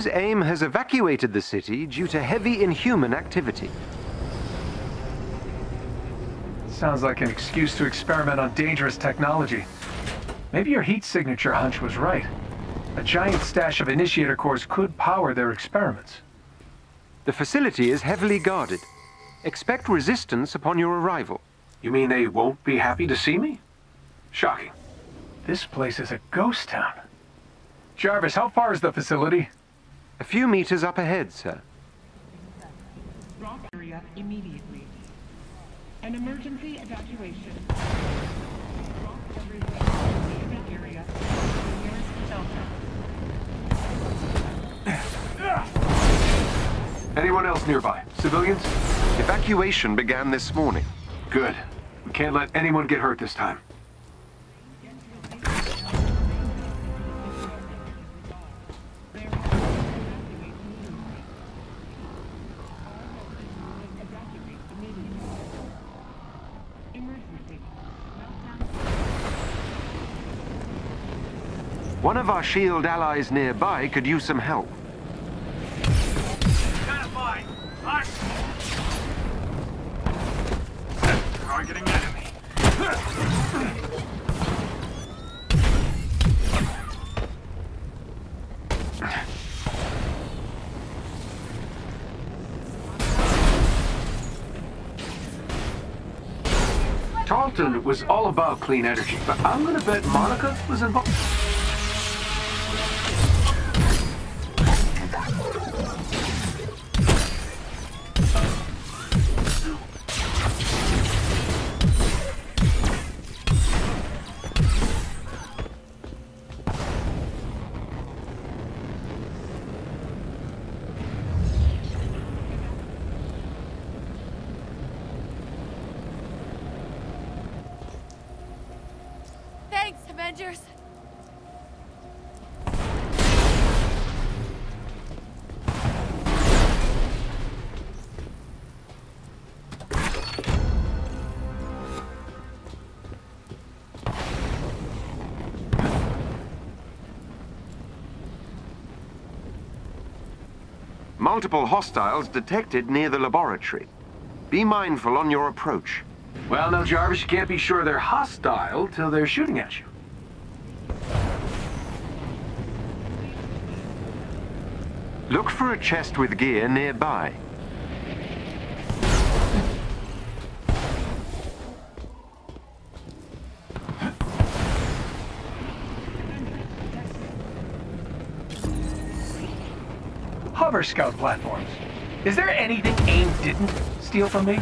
seems AIM has evacuated the city due to heavy inhuman activity. Sounds like an excuse to experiment on dangerous technology. Maybe your heat signature hunch was right. A giant stash of initiator cores could power their experiments. The facility is heavily guarded. Expect resistance upon your arrival. You mean they won't be happy to see me? Shocking. This place is a ghost town. Jarvis, how far is the facility? A few meters up ahead, sir. Rock area immediately. An emergency evacuation. Rock area. Anyone else nearby? Civilians? Evacuation began this morning. Good. We can't let anyone get hurt this time. One of our S.H.I.E.L.D. allies nearby could use some help. Identified. Targeting enemy. Tarleton was all about clean energy, but I'm gonna bet Monica was involved. Multiple hostiles detected near the laboratory. Be mindful on your approach. Well, now, Jarvis, you can't be sure they're hostile till they're shooting at you. Look for a chest with gear nearby. Hover scout platforms. Is there anything AIM didn't steal from me?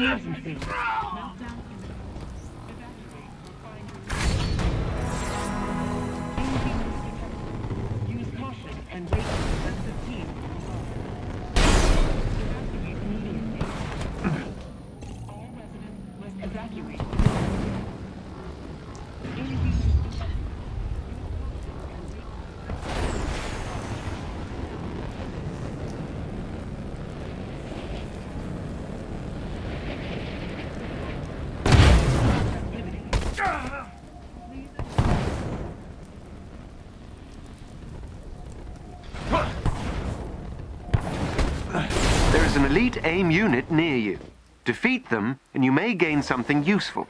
emergency. Meltdown imminent. Evacuate. Use caution and wait for the defensive team. Evacuate immediately. All residents must evacuate. Elite AIM unit near you. Defeat them, and you may gain something useful.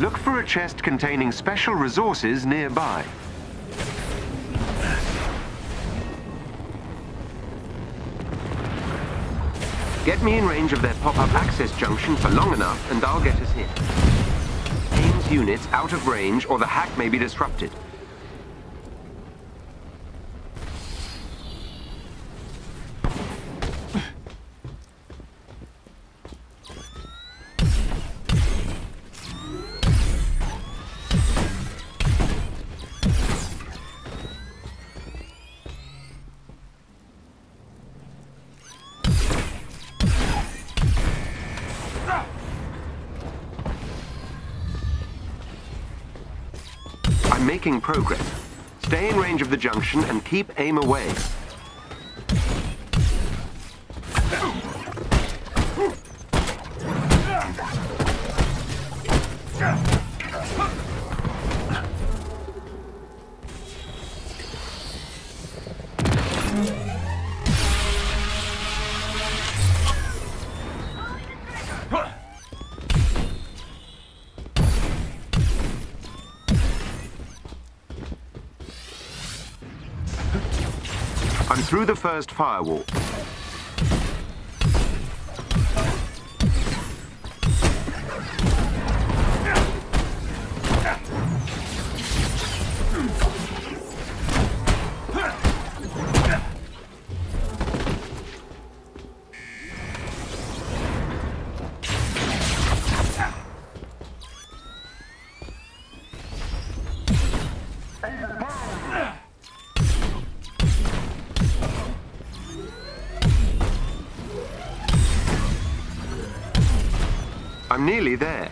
Look for a chest containing special resources nearby. Get me in range of their pop-up access junction for long enough and I'll get us here. AIM's units out of range or the hack may be disrupted. Making progress. Stay in range of the junction and keep AIM away. I'm through the first firewall. I'm nearly there.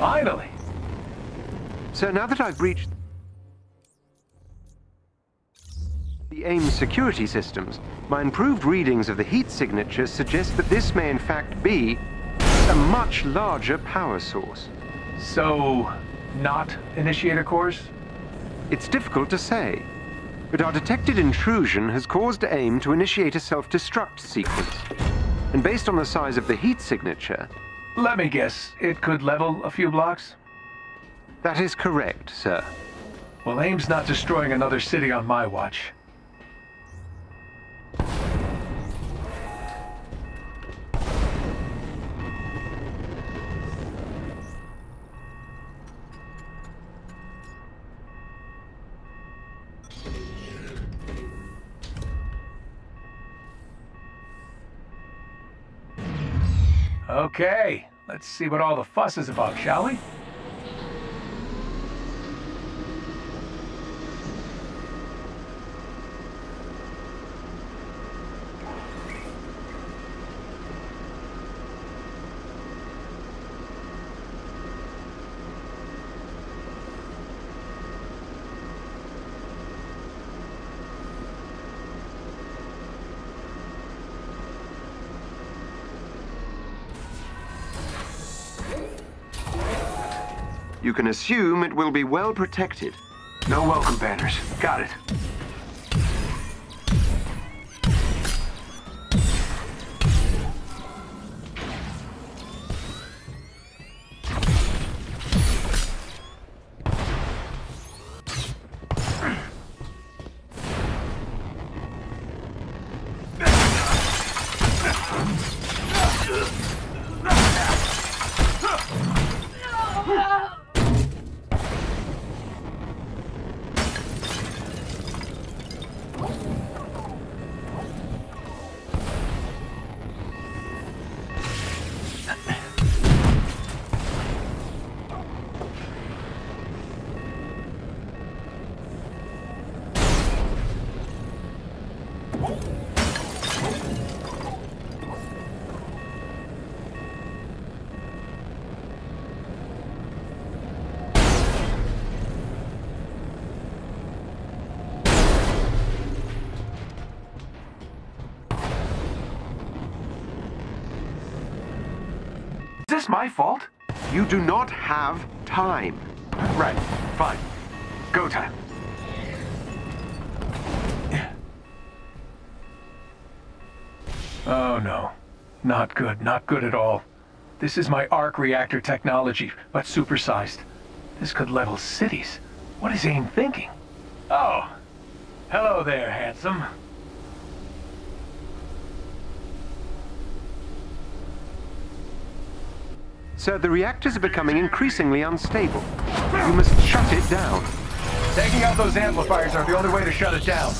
Finally! So now that I've reached the AIM security systems, my improved readings of the heat signatures suggest that this may in fact be a much larger power source. So, not initiator cores? It's difficult to say, but our detected intrusion has caused AIM to initiate a self-destruct sequence. And based on the size of the heat signature... Let me guess, it could level a few blocks? That is correct, sir. Well, AIM's not destroying another city on my watch. Okay, let's see what all the fuss is about, shall we? You can assume it will be well protected. No welcome banners. Got it. Is this my fault? You do not have time. Right, fine. Go time. Oh no. Not good, not good at all. This is my arc reactor technology, but supersized. This could level cities. What is AIM thinking? Oh. Hello there, handsome. Sir, the reactors are becoming increasingly unstable. You must shut it down. Taking out those amplifiers are the only way to shut it down.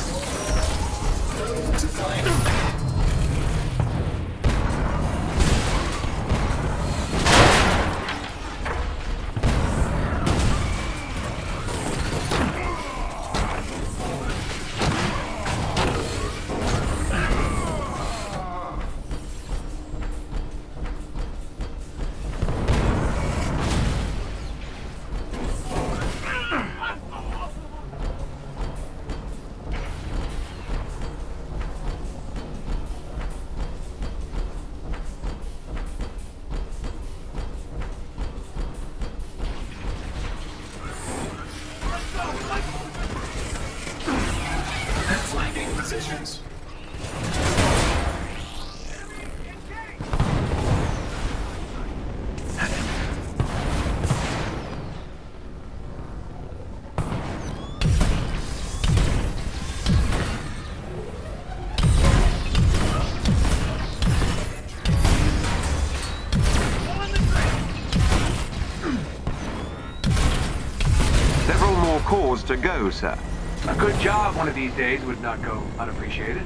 To go, sir. A good job one of these days would not go unappreciated.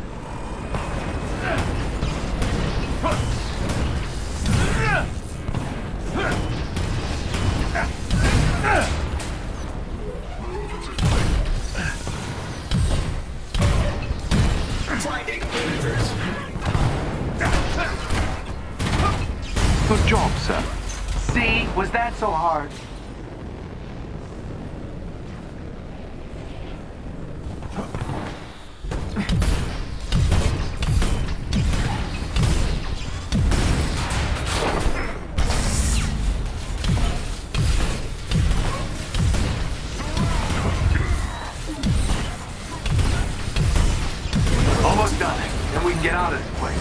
Good job, sir. See? Was that so hard? Almost done. Then we can get out of this place.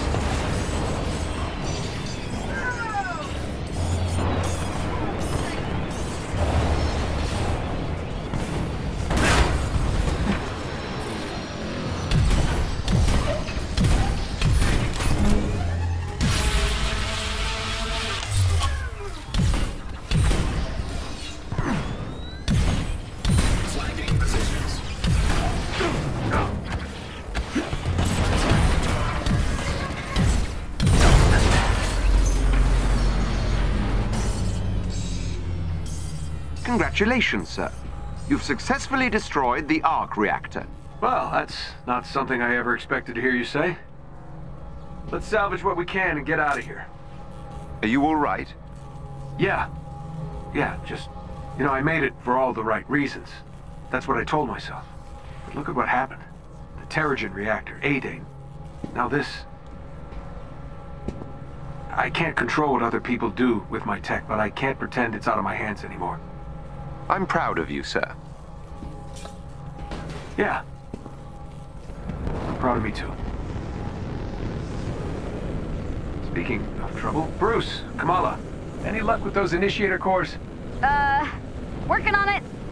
Congratulations, sir. You've successfully destroyed the arc reactor. Well, that's not something I ever expected to hear you say. Let's salvage what we can and get out of here. Are you all right? Yeah, just, you know, I made it for all the right reasons. That's what I told myself. But look at what happened. The Terrigen reactor, AIM. Now this... I can't control what other people do with my tech, but I can't pretend it's out of my hands anymore. I'm proud of you, sir. Yeah. I'm proud of me, too. Speaking of trouble, Bruce, Kamala, any luck with those initiator cores? Working on it.